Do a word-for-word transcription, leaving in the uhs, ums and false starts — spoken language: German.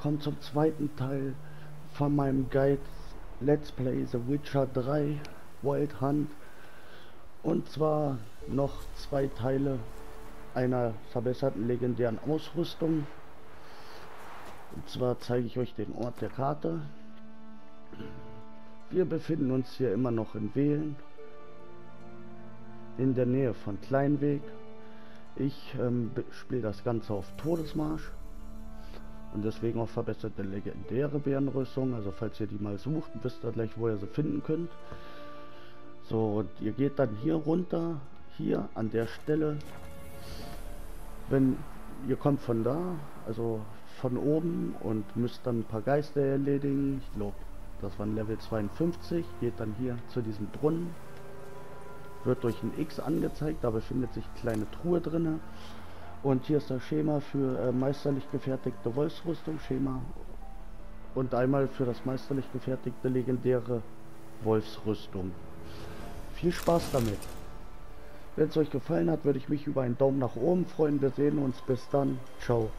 willkommen zum zweiten Teil von meinem Guide Let's Play The Witcher drei Wild Hunt. Und zwar noch zwei Teile einer verbesserten legendären Ausrüstung. Und zwar zeige ich euch den Ort der Karte. Wir befinden uns hier immer noch in Velen, in der Nähe von Kleinweg. Ich ähm, spiele das Ganze auf Todesmarsch und deswegen auch verbesserte legendäre Bärenrüstung. Also falls ihr die mal sucht, wisst ihr gleich, wo ihr sie finden könnt. So, und ihr geht dann hier runter, hier an der Stelle, wenn ihr kommt von da, also von oben, und müsst dann ein paar Geister erledigen. Ich glaube, das waren Level zweiundfünfzig. Geht dann hier zu diesem Brunnen, wird durch ein X angezeigt, da befindet sich eine kleine Truhe drin. Und hier ist das Schema für äh, meisterlich gefertigte Wolfsrüstung, Schema, und einmal für das meisterlich gefertigte legendäre Wolfsrüstung. Viel Spaß damit! Wenn es euch gefallen hat, würde ich mich über einen Daumen nach oben freuen. Wir sehen uns, bis dann, ciao!